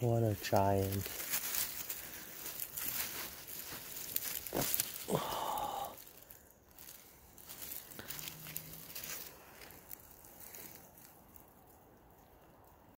What a giant.